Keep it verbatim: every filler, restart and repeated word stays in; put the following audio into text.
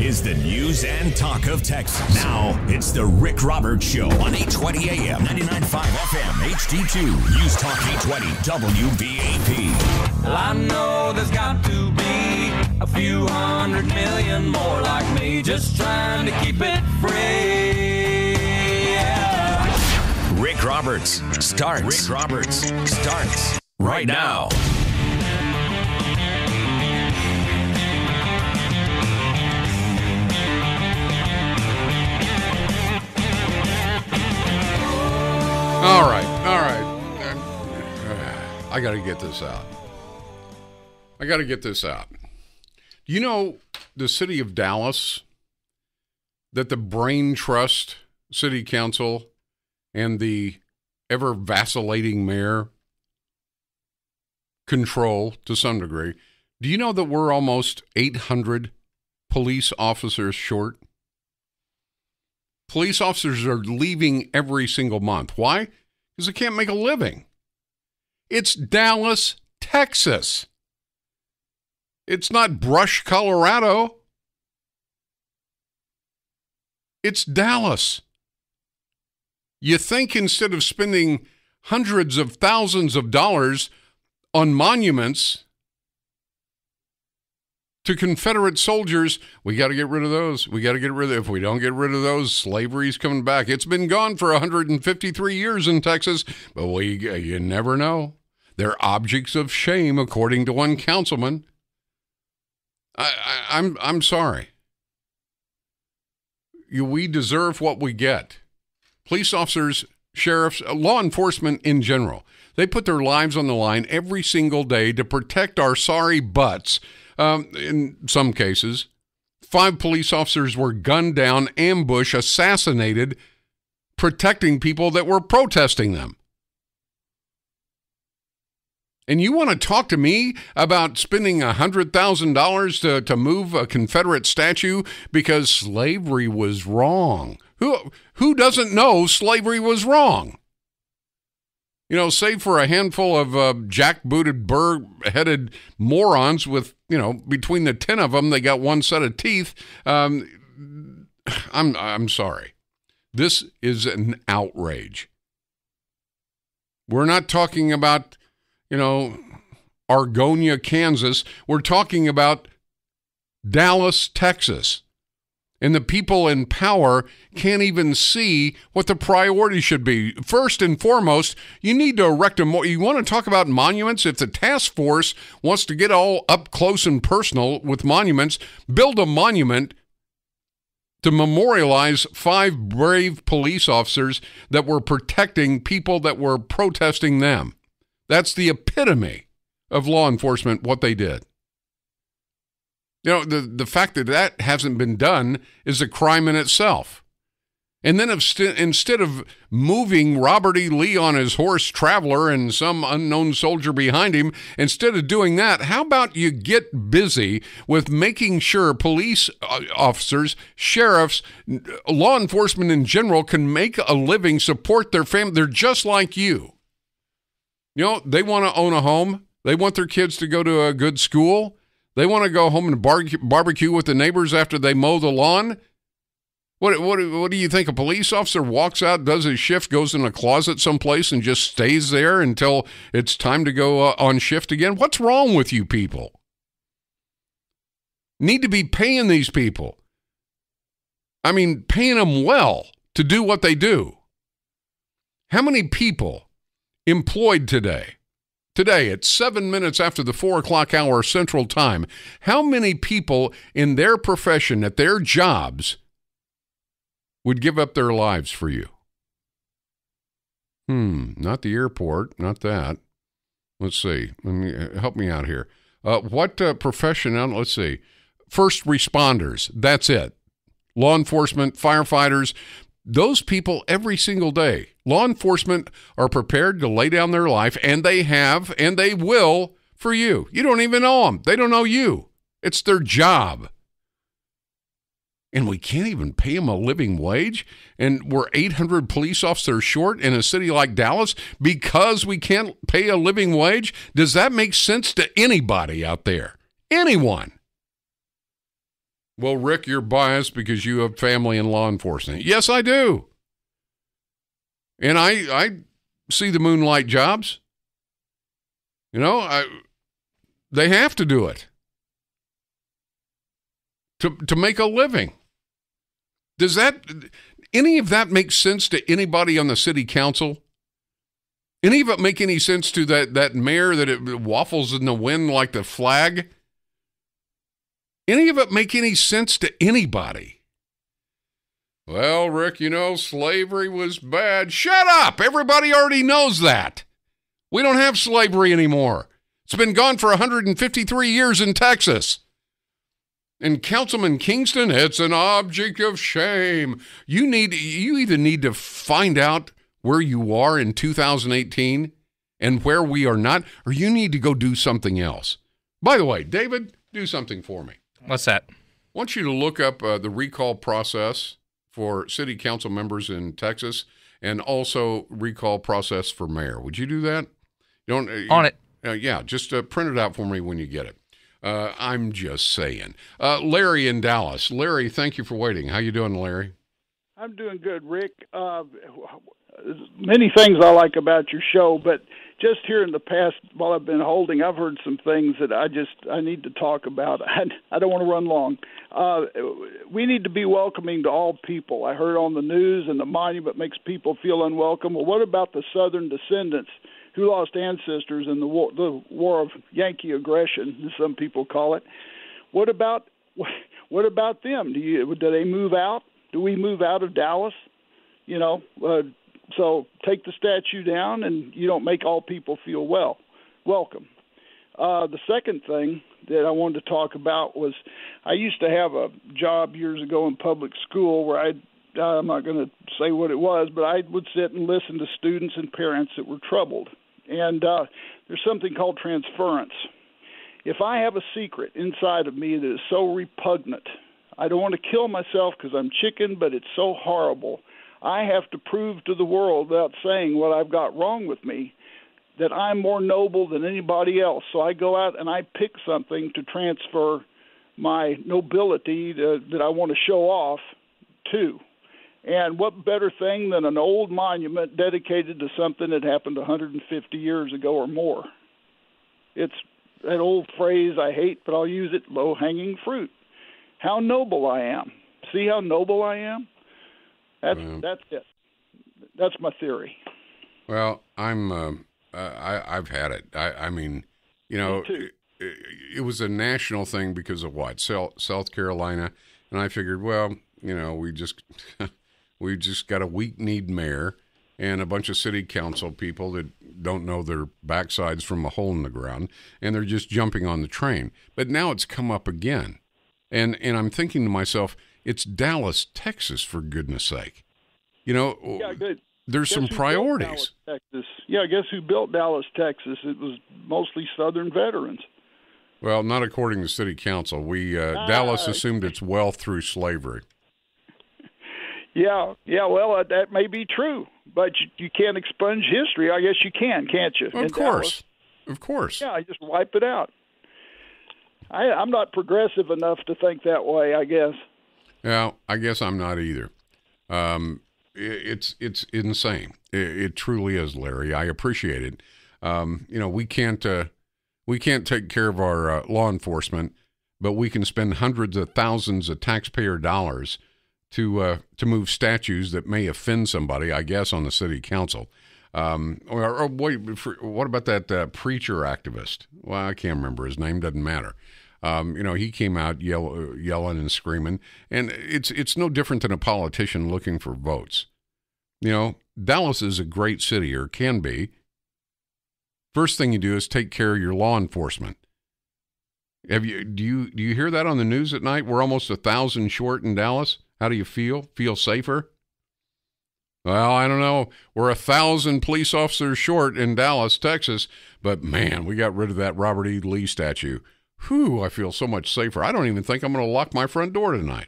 is the news and talk of Texas. Now, it's the Rick Roberts Show on eight twenty A M, ninety-nine point five F M, H D two, News Talk eight twenty, W B A P. Well, I know there's got to be a few hundred million more like me, just trying to keep it free. Yeah. Rick Roberts starts. Rick Roberts starts right now. All right, all right. I got to get this out. I got to get this out. You know, the city of Dallas, that the Brain Trust City Council and the ever vacillating mayor control to some degree. Do you know that we're almost eight hundred police officers short? Police officers are leaving every single month. Why? Because they can't make a living. It's Dallas, Texas. It's not Brush, Colorado. It's Dallas. You think instead of spending hundreds of thousands of dollars on monuments to Confederate soldiers, we got to get rid of those. We got to get rid of, if we don't get rid of those, slavery's coming back. It's been gone for one hundred fifty-three years in Texas, but we, you never know. They're objects of shame, according to one councilman. I, I, I'm, I'm sorry. You, we deserve what we get. Police officers, sheriffs, law enforcement in general, they put their lives on the line every single day to protect our sorry butts. Um, in some cases, five police officers were gunned down, ambushed, assassinated, protecting people that were protesting them. And you want to talk to me about spending one hundred thousand dollars to, to move a Confederate statue because slavery was wrong? Who, who doesn't know slavery was wrong? You know, save for a handful of uh, jack-booted, burr-headed morons with, you know, between the ten of them, they got one set of teeth. Um, I'm, I'm sorry. This is an outrage. We're not talking about, you know, Argonia, Kansas. We're talking about Dallas, Texas. And the people in power can't even see what the priority should be. First and foremost, you need to erect a mo- you want to talk about monuments? If the task force wants to get all up close and personal with monuments, build a monument to memorialize five brave police officers that were protecting people that were protesting them. That's the epitome of law enforcement, what they did. You know, the, the fact that that hasn't been done is a crime in itself. And then if st- instead of moving Robert E. Lee on his horse Traveler and some unknown soldier behind him, instead of doing that, how about you get busy with making sure police officers, sheriffs, law enforcement in general can make a living, support their family. They're just like you. You know, they want to own a home. They want their kids to go to a good school. They want to go home and bar- barbecue with the neighbors after they mow the lawn? What, what, what do you think? A police officer walks out, does his shift, goes in a closet someplace, and just stays there until it's time to go uh, on shift again? What's wrong with you people? Need to be paying these people. I mean, paying them well to do what they do. How many people employed today? Today, it's seven minutes after the four o'clock hour Central Time. How many people in their profession, at their jobs, would give up their lives for you? Hmm, not the airport, not that. Let's see. Let me, help me out here. Uh, what uh, profession? Let's see. First responders, that's it. Law enforcement, firefighters, those people every single day. Law enforcement are prepared to lay down their life, and they have, and they will, for you. You don't even know them. They don't know you. It's their job. And we can't even pay them a living wage, and we're eight hundred police officers short in a city like Dallas because we can't pay a living wage? Does that make sense to anybody out there? Anyone? Well, Rick, you're biased because you have family in law enforcement. Yes, I do. And I I see the moonlight jobs. You know, I, they have to do it to to make a living. Does that, any of that make sense to anybody on the city council? Any of it make any sense to that, that mayor that it waffles in the wind like the flag? Any of it make any sense to anybody? Well, Rick, you know, slavery was bad. Shut up! Everybody already knows that. We don't have slavery anymore. It's been gone for one hundred fifty-three years in Texas. And Councilman Kingston, it's an object of shame. You need, you either need to find out where you are in two thousand eighteen and where we are not, or you need to go do something else. By the way, David, do something for me. What's that? I want you to look up uh, the recall process for city council members in Texas and also recall process for mayor. Would you do that? Don't uh, On it. Uh, yeah, just uh, print it out for me when you get it. Uh, I'm just saying. Uh, Larry in Dallas. Larry, thank you for waiting. How you doing, Larry? I'm doing good, Rick. Uh, many things I like about your show, but just here in the past, while I've been holding, I've heard some things that I just I need to talk about. I, I don't want to run long. Uh, we need to be welcoming to all people. I heard on the news and the monument makes people feel unwelcome. Well, what about the Southern descendants who lost ancestors in the war, the war of Yankee aggression, as some people call it? What about what about them? Do you do they move out? Do we move out of Dallas? You know. Uh, So take the statue down, and you don't make all people feel well welcome. Uh, the second thing that I wanted to talk about was I used to have a job years ago in public school where I, I'm not going to say what it was, but I would sit and listen to students and parents that were troubled. And uh, there's something called transference. If I have a secret inside of me that is so repugnant, I don't want to kill myself because I'm chicken, but it's so horrible. I have to prove to the world without saying what I've got wrong with me that I'm more noble than anybody else. So I go out and I pick something to transfer my nobility to, that I want to show off to. And what better thing than an old monument dedicated to something that happened one hundred fifty years ago or more? It's an old phrase I hate, but I'll use it, low-hanging fruit. How noble I am. See how noble I am? That's well, that's it. That's my theory. Well, I'm uh, I I've had it. I, I mean, you know, it, it was a national thing because of what South, South Carolina, and I figured, well, you know, we just we just got a weak-kneed mayor and a bunch of city council people that don't know their backsides from a hole in the ground, and they're just jumping on the train. But now it's come up again, and and I'm thinking to myself. It's Dallas, Texas, for goodness sake. You know, yeah, good. There's guess some priorities. Dallas, Texas. Yeah, guess who built Dallas, Texas? It was mostly Southern veterans. Well, not according to city council. We uh, ah. Dallas assumed its wealth through slavery. Yeah, yeah, well, uh, that may be true, but you, you can't expunge history. I guess you can, can't you? Well, of course, Dallas. Of course. Yeah, just wipe it out. I, I'm not progressive enough to think that way, I guess. Yeah, I guess I'm not either. Um, it, it's it's insane. It, it truly is, Larry. I appreciate it. Um, you know, we can't uh, we can't take care of our uh, law enforcement, but we can spend hundreds of thousands of taxpayer dollars to uh, to move statues that may offend somebody. I guess on the city council. Um, or, or wait, for, what about that uh, preacher activist? Well, I can't remember his name. Doesn't matter. Um, you know, he came out yell, yelling and screaming, and it's it's no different than a politician looking for votes. You know, Dallas is a great city, or can be. First thing you do is take care of your law enforcement. Have you do you do you hear that on the news at night? We're almost a thousand short in Dallas. How do you feel? Feel safer? Well, I don't know. We're a thousand police officers short in Dallas, Texas, but man, we got rid of that Robert E. Lee statue. Whew, I feel so much safer. I don't even think I'm going to lock my front door tonight.